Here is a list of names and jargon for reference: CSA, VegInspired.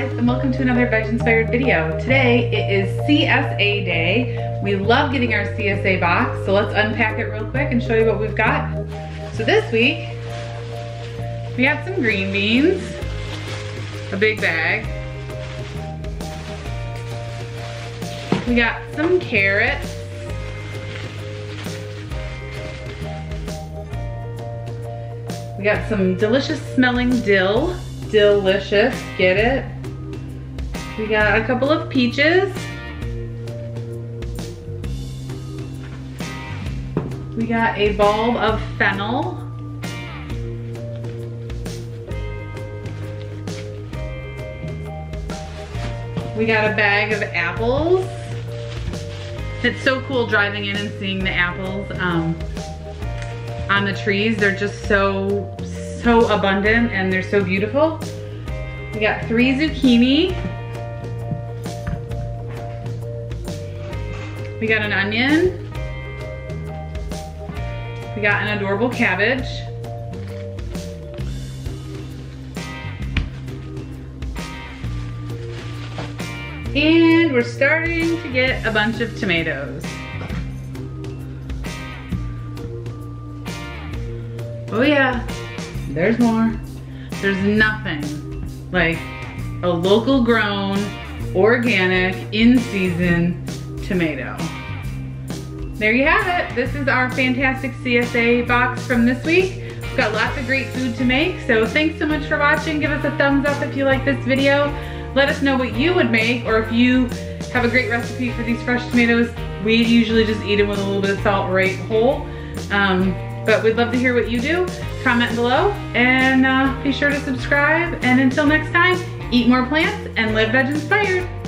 guys, and welcome to another Veg Inspired video. Today it is CSA day. We love getting our CSA box, so let's unpack it real quick and show you what we've got. So this week, we have some green beans, a big bag. We got some carrots. We got some delicious smelling dill. Delicious, get it? We got a couple of peaches. We got a bulb of fennel. We got a bag of apples. It's so cool driving in and seeing the apples on the trees. They're just so abundant and they're so beautiful. We got 3 zucchini. We got an onion. We got an adorable cabbage. And we're starting to get a bunch of tomatoes. Oh yeah. There's more. There's nothing like a local grown, organic, in-season tomato. There you have it. This is our fantastic CSA box from this week. We've got lots of great food to make, so thanks so much for watching. Give us a thumbs up if you like this video. Let us know what you would make, or if you have a great recipe for these fresh tomatoes. We usually just eat them with a little bit of salt right whole. But we'd love to hear what you do. Comment below and be sure to subscribe. And until next time, eat more plants and live veg inspired.